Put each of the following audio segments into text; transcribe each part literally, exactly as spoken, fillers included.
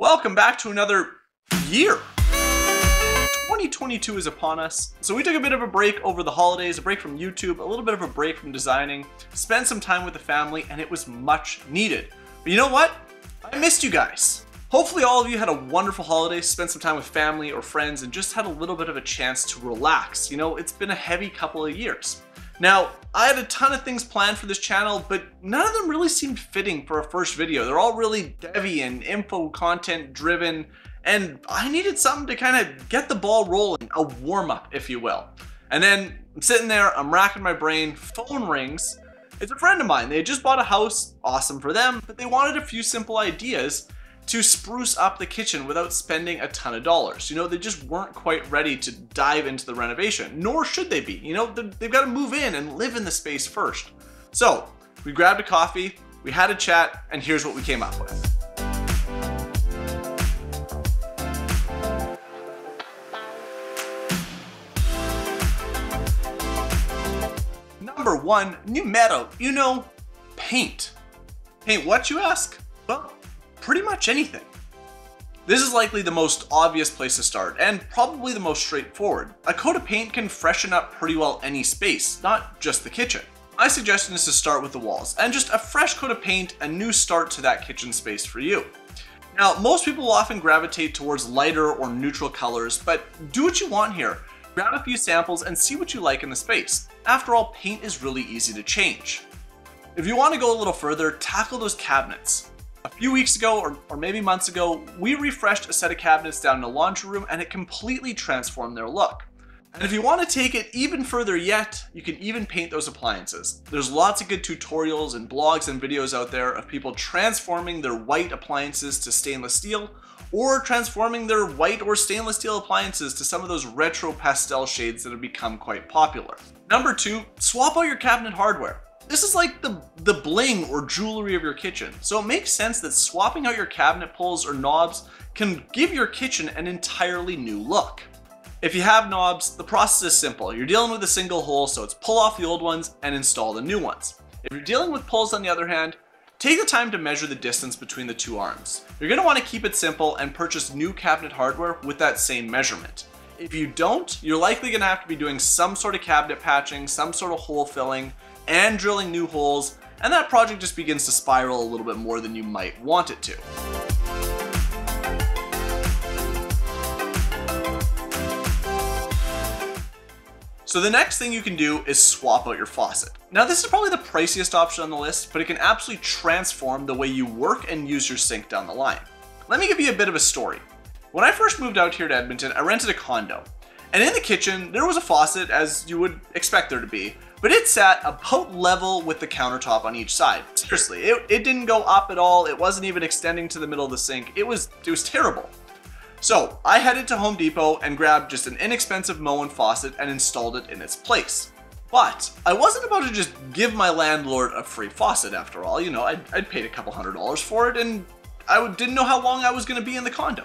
Welcome back to another year. twenty twenty-two is upon us. So we took a bit of a break over the holidays, a break from YouTube, a little bit of a break from designing, spent some time with the family, and it was much needed. But you know what? I missed you guys. Hopefully all of you had a wonderful holiday, spent some time with family or friends, and just had a little bit of a chance to relax. You know, it's been a heavy couple of years. Now, I had a ton of things planned for this channel, but none of them really seemed fitting for a first video. They're all really devy and info content driven, and I needed something to kind of get the ball rolling, a warm up, if you will. And then I'm sitting there, I'm racking my brain, phone rings. It's a friend of mine. They had just bought a house, awesome for them, but they wanted a few simple ideas to spruce up the kitchen without spending a ton of dollars. You know, they just weren't quite ready to dive into the renovation, nor should they be. You know, they've got to move in and live in the space first. So we grabbed a coffee, we had a chat, and here's what we came up with. Number one, numero uno, paint. Paint what, you ask? Well, pretty much anything. This is likely the most obvious place to start, and probably the most straightforward. A coat of paint can freshen up pretty well any space, not just the kitchen. My suggestion is to start with the walls, and just a fresh coat of paint, a new start to that kitchen space for you. Now, most people will often gravitate towards lighter or neutral colors, but do what you want here. Grab a few samples and see what you like in the space. After all, paint is really easy to change. If you want to go a little further, tackle those cabinets. A few weeks ago, or, or maybe months ago, we refreshed a set of cabinets down in the laundry room, and it completely transformed their look. And if you want to take it even further yet, you can even paint those appliances. There's lots of good tutorials and blogs and videos out there of people transforming their white appliances to stainless steel, or transforming their white or stainless steel appliances to some of those retro pastel shades that have become quite popular. Number two, swap out your cabinet hardware. This is like the, the bling or jewelry of your kitchen. So it makes sense that swapping out your cabinet pulls or knobs can give your kitchen an entirely new look. If you have knobs, the process is simple. You're dealing with a single hole, so it's pull off the old ones and install the new ones. If you're dealing with pulls, on the other hand, take the time to measure the distance between the two arms. You're gonna wanna keep it simple and purchase new cabinet hardware with that same measurement. If you don't, you're likely gonna have to be doing some sort of cabinet patching, some sort of hole filling, and drilling new holes, and that project just begins to spiral a little bit more than you might want it to. So the next thing you can do is swap out your faucet. Now this is probably the priciest option on the list, but it can absolutely transform the way you work and use your sink down the line. Let me give you a bit of a story. When I first moved out here to Edmonton, I rented a condo. And in the kitchen, there was a faucet, as you would expect there to be, but it sat about level with the countertop on each side. Seriously, it, it didn't go up at all. It wasn't even extending to the middle of the sink. It was, it was terrible. So I headed to Home Depot and grabbed just an inexpensive Moen faucet and installed it in its place. But I wasn't about to just give my landlord a free faucet after all. You know, I'd, I'd paid a couple hundred dollars for it, and I didn't know how long I was gonna be in the condo.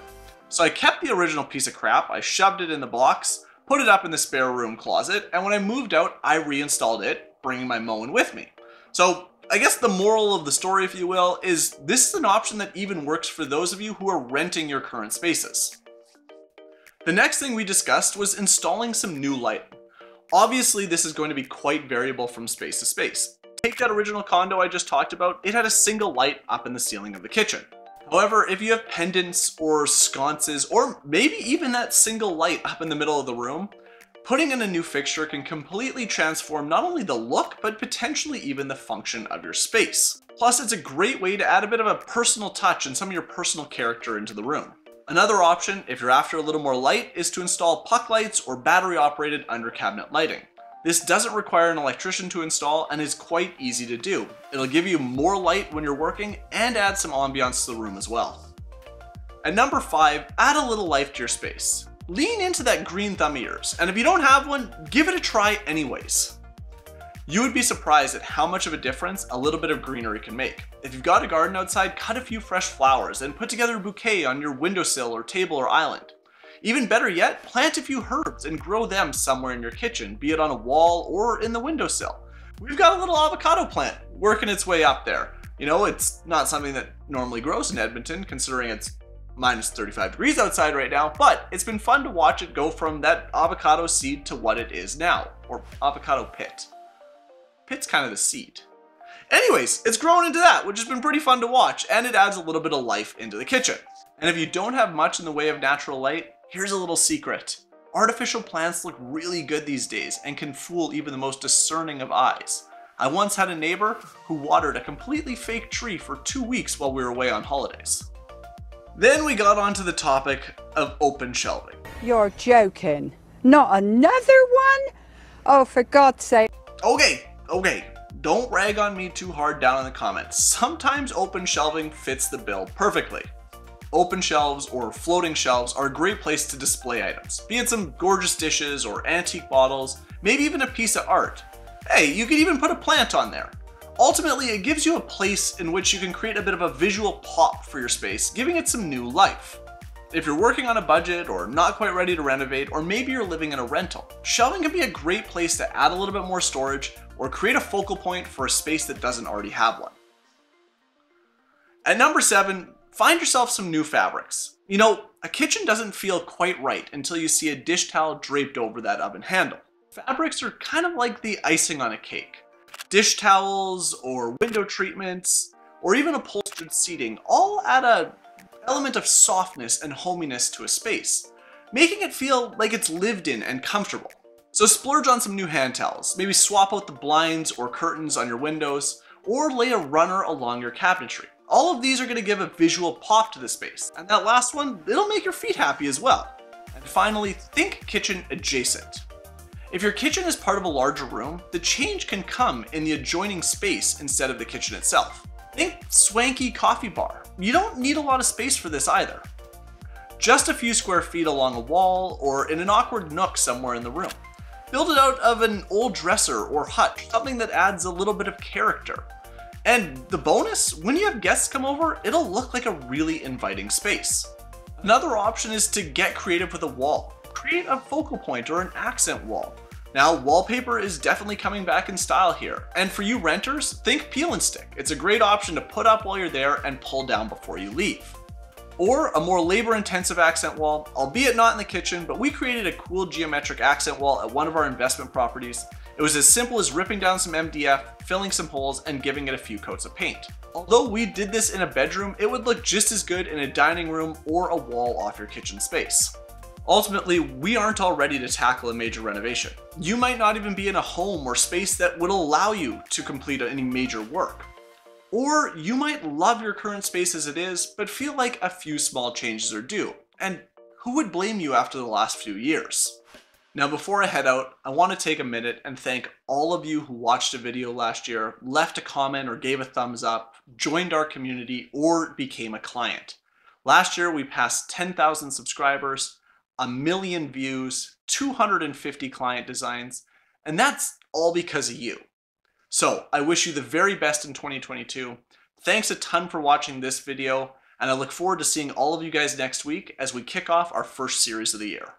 So I kept the original piece of crap, I shoved it in the box, put it up in the spare room closet, and when I moved out, I reinstalled it, bringing my Moen with me. So I guess the moral of the story, if you will, is this is an option that even works for those of you who are renting your current spaces. The next thing we discussed was installing some new lighting. Obviously, this is going to be quite variable from space to space. Take that original condo I just talked about, it had a single light up in the ceiling of the kitchen. However, if you have pendants or sconces, or maybe even that single light up in the middle of the room, putting in a new fixture can completely transform not only the look, but potentially even the function of your space. Plus, it's a great way to add a bit of a personal touch and some of your personal character into the room. Another option, if you're after a little more light, is to install puck lights or battery-operated under-cabinet lighting. This doesn't require an electrician to install and is quite easy to do. It'll give you more light when you're working and add some ambiance to the room as well. And number five, add a little life to your space. Lean into that green thumb of yours, and if you don't have one, give it a try anyways. You would be surprised at how much of a difference a little bit of greenery can make. If you've got a garden outside, cut a few fresh flowers and put together a bouquet on your windowsill or table or island. Even better yet, plant a few herbs and grow them somewhere in your kitchen, be it on a wall or in the windowsill. We've got a little avocado plant working its way up there. You know, it's not something that normally grows in Edmonton, considering it's minus thirty-five degrees outside right now, but it's been fun to watch it go from that avocado seed to what it is now, or avocado pit. Pit's kind of the seed. Anyways, it's grown into that, which has been pretty fun to watch, and it adds a little bit of life into the kitchen. And if you don't have much in the way of natural light, here's a little secret. Artificial plants look really good these days and can fool even the most discerning of eyes. I once had a neighbor who watered a completely fake tree for two weeks while we were away on holidays. Then we got onto the topic of open shelving. You're joking. Not another one? Oh, for God's sake. Okay, okay. Don't rag on me too hard down in the comments. Sometimes open shelving fits the bill perfectly. Open shelves or floating shelves are a great place to display items, be it some gorgeous dishes or antique bottles, maybe even a piece of art. Hey, you could even put a plant on there. Ultimately, it gives you a place in which you can create a bit of a visual pop for your space, giving it some new life. If you're working on a budget or not quite ready to renovate, or maybe you're living in a rental, shelving can be a great place to add a little bit more storage or create a focal point for a space that doesn't already have one. At number seven, find yourself some new fabrics. You know, a kitchen doesn't feel quite right until you see a dish towel draped over that oven handle. Fabrics are kind of like the icing on a cake. Dish towels or window treatments or even upholstered seating all add a element of softness and hominess to a space, making it feel like it's lived in and comfortable. So splurge on some new hand towels, maybe swap out the blinds or curtains on your windows, or lay a runner along your cabinetry. All of these are going to give a visual pop to the space, and that last one, it'll make your feet happy as well. And finally, think kitchen adjacent. If your kitchen is part of a larger room, the change can come in the adjoining space instead of the kitchen itself. Think swanky coffee bar. You don't need a lot of space for this either. Just a few square feet along a wall or in an awkward nook somewhere in the room. Build it out of an old dresser or hutch, something that adds a little bit of character. And the bonus, when you have guests come over, it'll look like a really inviting space. Another option is to get creative with a wall. Create a focal point or an accent wall. Now, wallpaper is definitely coming back in style here. And for you renters, think peel and stick. It's a great option to put up while you're there and pull down before you leave. Or a more labor-intensive accent wall, albeit not in the kitchen, but we created a cool geometric accent wall at one of our investment properties. It was as simple as ripping down some M D F, filling some holes, and giving it a few coats of paint. Although we did this in a bedroom, it would look just as good in a dining room or a wall off your kitchen space. Ultimately, we aren't all ready to tackle a major renovation. You might not even be in a home or space that would allow you to complete any major work. Or you might love your current space as it is, but feel like a few small changes are due. And who would blame you after the last few years? Now, before I head out, I want to take a minute and thank all of you who watched a video last year, left a comment or gave a thumbs up, joined our community, or became a client. Last year, we passed ten thousand subscribers, a million views, two hundred fifty client designs, and that's all because of you. So I wish you the very best in twenty twenty-two. Thanks a ton for watching this video, and I look forward to seeing all of you guys next week as we kick off our first series of the year.